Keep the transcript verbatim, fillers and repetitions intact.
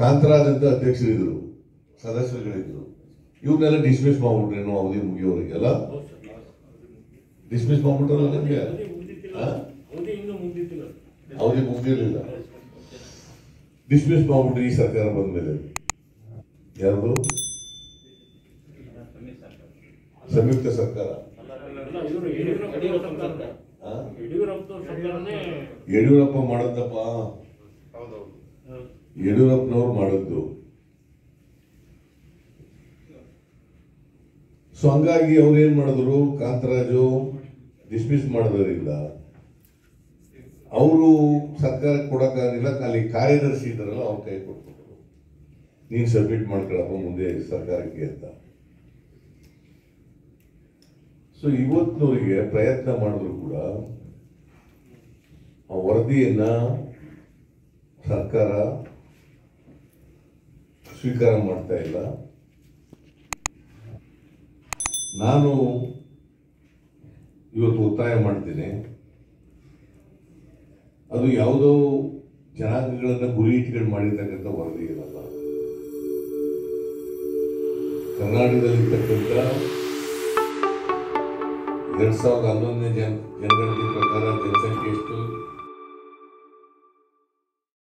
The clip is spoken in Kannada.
ಕಾಂತರಾಜ್ ಅಂತ ಅಧ್ಯಕ್ಷರಿದ್ರು, ಸದಸ್ಯರುಗಳಿದ್ರು. ಇವ್ರನ್ನೆಲ್ಲ ಡಿಸ್ಮಿಸ್ ಮಾಡ್ಬಿಟ್ರೆ ಏನೋ ಅವಧಿ ಮುಗಿಯೋರಿಗೆಲ್ಲ ಡಿಸ್ಮಿಸ್ ಮಾಡ್ಬಿಟ್ರಲ್ಲ. ನಿಮಗೆ ಅವಧಿ ಮುಗಿದಿರಲಿಲ್ಲ, ಡಿಸ್ಮಿಸ್ ಮಾಡ್ಬಿಟ್ರಿ. ಈ ಸರ್ಕಾರ ಬಂದ ಮೇಲೆ ಯಾರು, ಸಂಯುಕ್ತ ಸರ್ಕಾರ, ಯಡಿಯೂರಪ್ಪ ಮಾಡದ್ದಪ್ಪ, ಯಡಿಯೂರಪ್ಪನವ್ರು ಮಾಡದ್ದು. ಸೊ ಹಂಗಾಗಿ ಅವ್ರು ಏನ್ ಮಾಡಿದ್ರು, ಕಾಂತರಾಜು ಡಿಸ್ಮಿಸ್ ಮಾಡೋದ್ರಿಂದ ಅವರು ಸರ್ಕಾರಕ್ಕೆ ಕೊಡಕ್ಕಾಗಿಲ್ಲ. ಖಾಲಿ ಕಾರ್ಯದರ್ಶಿ ಇದ್ದಾರಲ್ಲ ಅವ್ರ ಕೈ ಕೊಟ್ಬಿಟ್ರು, ನೀನ್ ಸಬ್ಮಿಟ್ ಮಾಡ್ಕೊಳಪ್ಪ ಮುಂದೆ ಸರ್ಕಾರಕ್ಕೆ ಅಂತ. ಸೊ ಇವತ್ತಿನವರಿಗೆ ಪ್ರಯತ್ನ ಮಾಡಿದ್ರು ಕೂಡ ಆ ವರದಿಯನ್ನ ಸರ್ಕಾರ ಸ್ವೀಕಾರ ಮಾಡ್ತಾ ಇಲ್ಲ. ನಾನು ಇವತ್ತು ಒತ್ತಾಯ ಮಾಡ್ತೀನಿ, ಅದು ಯಾವುದೋ ಜನಾಂಗಗಳನ್ನು ಗುರಿ ಇಟ್ಕೊಂಡು ಮಾಡಿರ್ತಕ್ಕಂಥ ವರದಿ ಇರಲ್ಲ. ಕರ್ನಾಟಕದಲ್ಲಿರ್ತಕ್ಕಂಥ ಎರಡು ಸಾವಿರದ ಹನ್ನೊಂದನೇ ಜನ ಜನಗಣತಿ ಪ್ರಕಾರ ಜನಸಂಖ್ಯೆ ಎಷ್ಟು,